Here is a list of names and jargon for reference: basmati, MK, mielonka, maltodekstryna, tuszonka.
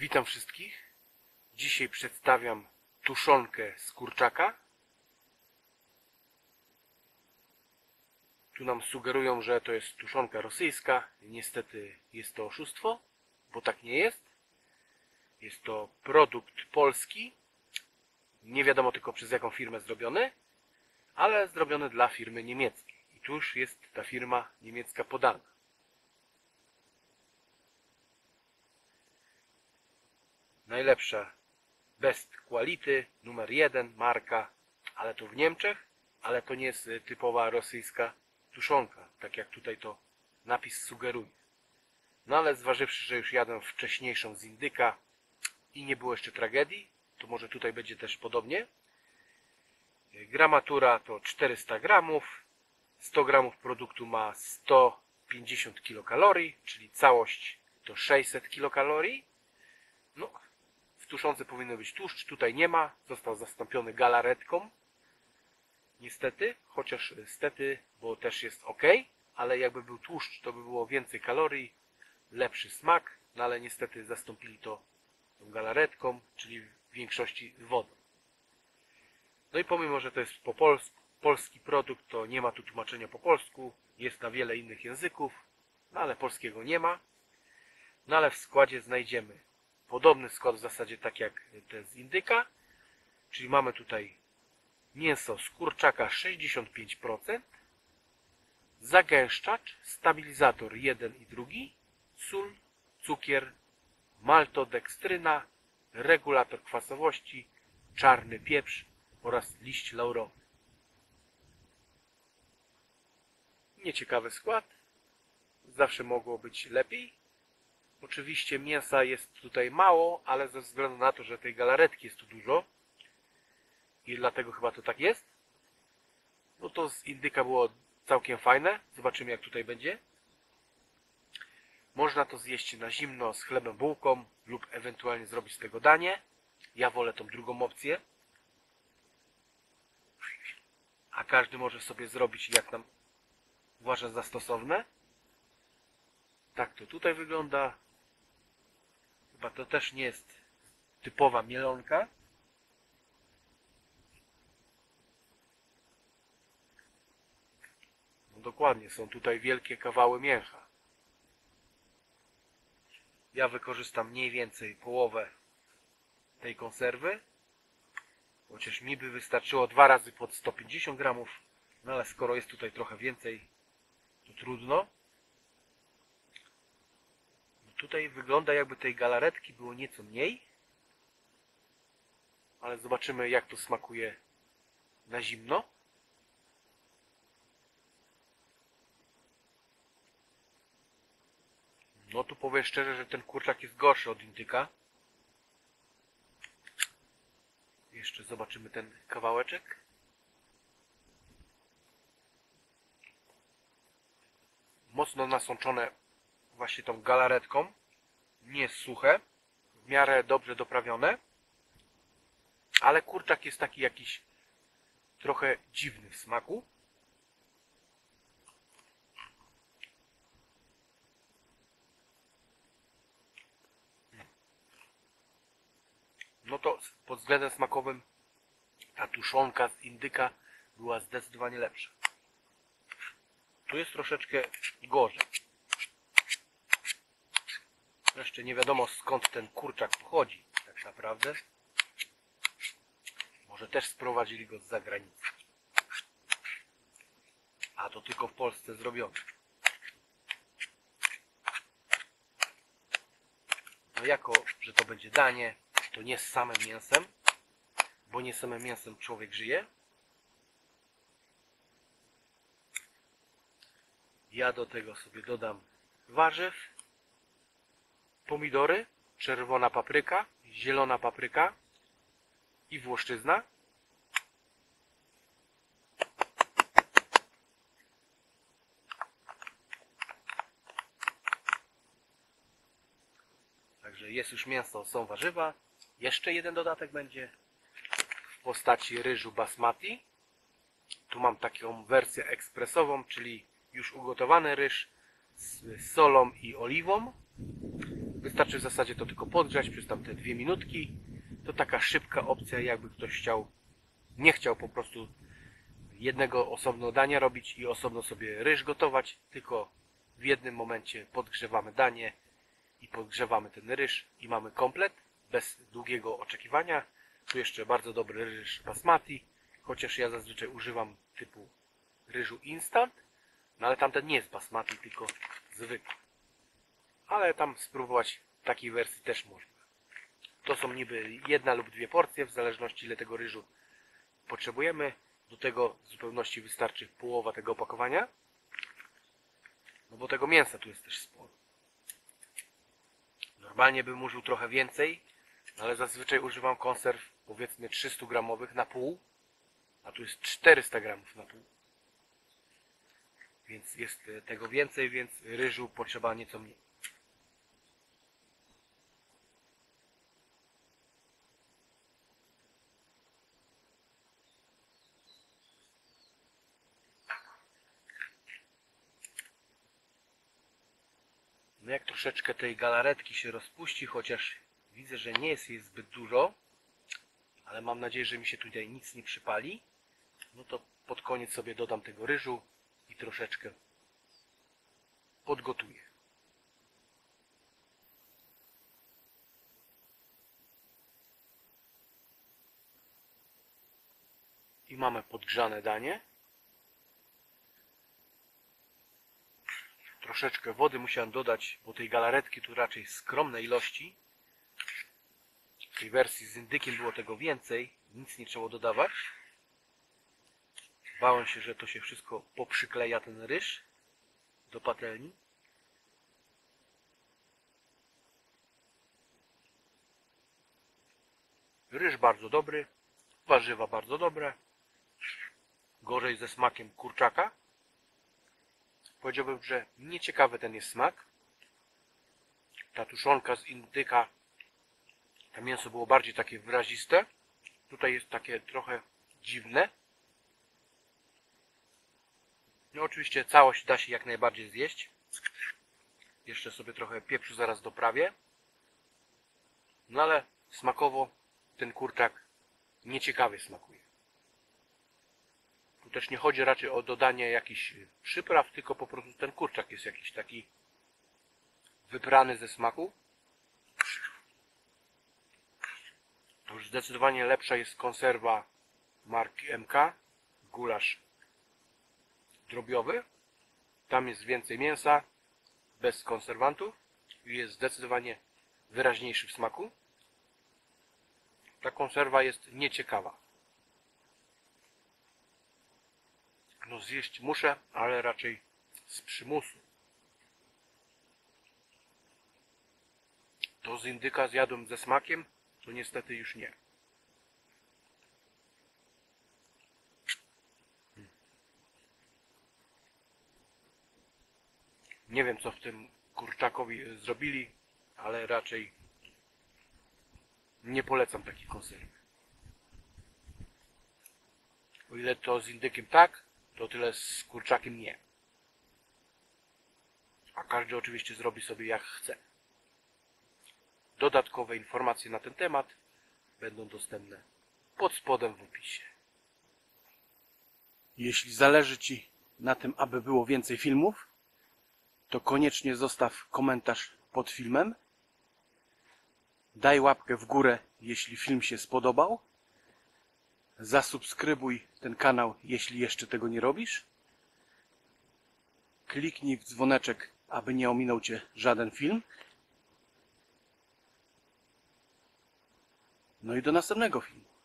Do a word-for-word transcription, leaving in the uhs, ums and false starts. Witam wszystkich. Dzisiaj przedstawiam tuszonkę z kurczaka. Tu nam sugerują, że to jest tuszonka rosyjska. Niestety jest to oszustwo, bo tak nie jest. Jest to produkt polski. Nie wiadomo tylko przez jaką firmę zrobiony, ale zrobiony dla firmy niemieckiej. I tu już jest ta firma niemiecka podana. Najlepsza best quality, numer jeden, marka, ale to w Niemczech, ale to nie jest typowa rosyjska tuszonka, tak jak tutaj to napis sugeruje. No ale zważywszy, że już jadłem wcześniejszą z indyka i nie było jeszcze tragedii, to może tutaj będzie też podobnie. Gramatura to czterysta gramów, sto gramów produktu ma sto pięćdziesiąt kilokalorii, czyli całość to sześćset kilokalorii. No, w tuszonce powinno być tłuszcz, tutaj nie ma, został zastąpiony galaretką. Niestety, chociaż stety, bo też jest ok, ale jakby był tłuszcz, to by było więcej kalorii, lepszy smak, no ale niestety zastąpili to tą galaretką, czyli w większości wodą. No i pomimo, że to jest po polsku, polski produkt, to nie ma tu tłumaczenia po polsku, jest na wiele innych języków, no ale polskiego nie ma. No ale w składzie znajdziemy podobny skład w zasadzie tak jak ten z indyka, czyli mamy tutaj mięso z kurczaka sześćdziesiąt pięć procent, zagęszczacz, stabilizator jeden i drugi, sól, cukier, maltodekstryna, regulator kwasowości, czarny pieprz oraz liść laurowy. Nieciekawy skład, zawsze mogło być lepiej. Oczywiście mięsa jest tutaj mało, ale ze względu na to, że tej galaretki jest tu dużo i dlatego chyba to tak jest, no to z indyka było całkiem fajne. Zobaczymy jak tutaj będzie. Można to zjeść na zimno z chlebem, bułką lub ewentualnie zrobić z tego danie. Ja wolę tą drugą opcję. A każdy może sobie zrobić jak nam uważa za stosowne. Tak to tutaj wygląda. Chyba to też nie jest typowa mielonka. No dokładnie, są tutaj wielkie kawały mięcha. Ja wykorzystam mniej więcej połowę tej konserwy. Chociaż mi by wystarczyło dwa razy po sto pięćdziesiąt gramów. No ale skoro jest tutaj trochę więcej, to trudno. Tutaj wygląda jakby tej galaretki było nieco mniej, ale zobaczymy jak to smakuje na zimno. No tu powiem szczerze, że ten kurczak jest gorszy od indyka. Jeszcze zobaczymy ten kawałeczek. Mocno nasączone właśnie tą galaretką, nie jest suche, w miarę dobrze doprawione, ale kurczak jest taki jakiś trochę dziwny w smaku. No to pod względem smakowym ta tuszonka z indyka była zdecydowanie lepsza. Tu jest troszeczkę gorzej. Jeszcze nie wiadomo skąd ten kurczak pochodzi, tak naprawdę. Może też sprowadzili go z zagranicy. A to tylko w Polsce zrobione. No jako, że to będzie danie, to nie z samym mięsem, bo nie samym mięsem człowiek żyje. Ja do tego sobie dodam warzyw. Pomidory, czerwona papryka, zielona papryka i włoszczyzna. Także jest już mięso, są warzywa. Jeszcze jeden dodatek będzie w postaci ryżu basmati. Tu mam taką wersję ekspresową, czyli już ugotowany ryż z solą i oliwą. Wystarczy w zasadzie to tylko podgrzać przez tamte dwie minutki. To taka szybka opcja, jakby ktoś chciał, nie chciał po prostu jednego osobno dania robić i osobno sobie ryż gotować, tylko w jednym momencie podgrzewamy danie i podgrzewamy ten ryż i mamy komplet, bez długiego oczekiwania. Tu jeszcze bardzo dobry ryż basmati, chociaż ja zazwyczaj używam typu ryżu instant, no ale tamten nie jest basmati, tylko zwykły. Ale tam spróbować takiej wersji też można. To są niby jedna lub dwie porcje, w zależności ile tego ryżu potrzebujemy. Do tego w zupełności wystarczy połowa tego opakowania. No bo tego mięsa tu jest też sporo. Normalnie bym użył trochę więcej, ale zazwyczaj używam konserw powiedzmy trzystu gramowych na pół, a tu jest czterysta gramów na pół. Więc jest tego więcej, więc ryżu potrzeba nieco mniej. No jak troszeczkę tej galaretki się rozpuści, chociaż widzę, że nie jest jej zbyt dużo, ale mam nadzieję, że mi się tutaj nic nie przypali, no to pod koniec sobie dodam tego ryżu i troszeczkę podgotuję. I mamy podgrzane danie. Troszeczkę wody musiałem dodać, bo tej galaretki tu raczej skromnej ilości. W tej wersji z indykiem było tego więcej, nic nie trzeba dodawać. Bałem się, że to się wszystko poprzykleja ten ryż do patelni. Ryż bardzo dobry, warzywa bardzo dobre. Gorzej ze smakiem kurczaka. Powiedziałbym, że nieciekawy ten jest smak. Ta tuszonka z indyka, to mięso było bardziej takie wyraziste. Tutaj jest takie trochę dziwne. No oczywiście całość da się jak najbardziej zjeść. Jeszcze sobie trochę pieprzu zaraz doprawię. No ale smakowo ten kurczak nieciekawie smakuje. Tu też nie chodzi raczej o dodanie jakichś przypraw, tylko po prostu ten kurczak jest jakiś taki wyprany ze smaku. To już zdecydowanie lepsza jest konserwa marki M K, gulasz drobiowy. Tam jest więcej mięsa, bez konserwantów i jest zdecydowanie wyraźniejszy w smaku. Ta konserwa jest nieciekawa. No zjeść muszę, ale raczej z przymusu. To z indyka zjadłem ze smakiem, to niestety już nie. Nie wiem, co w tym kurczakowi zrobili, ale raczej nie polecam takich konserw. O ile to z indykiem tak, to tyle z kurczakiem nie. A każdy oczywiście zrobi sobie jak chce. Dodatkowe informacje na ten temat będą dostępne pod spodem w opisie. Jeśli zależy Ci na tym, aby było więcej filmów, to koniecznie zostaw komentarz pod filmem. Daj łapkę w górę, jeśli film się spodobał. Zasubskrybuj ten kanał, jeśli jeszcze tego nie robisz. Kliknij w dzwoneczek, aby nie ominął Cię żaden film. No i do następnego filmu.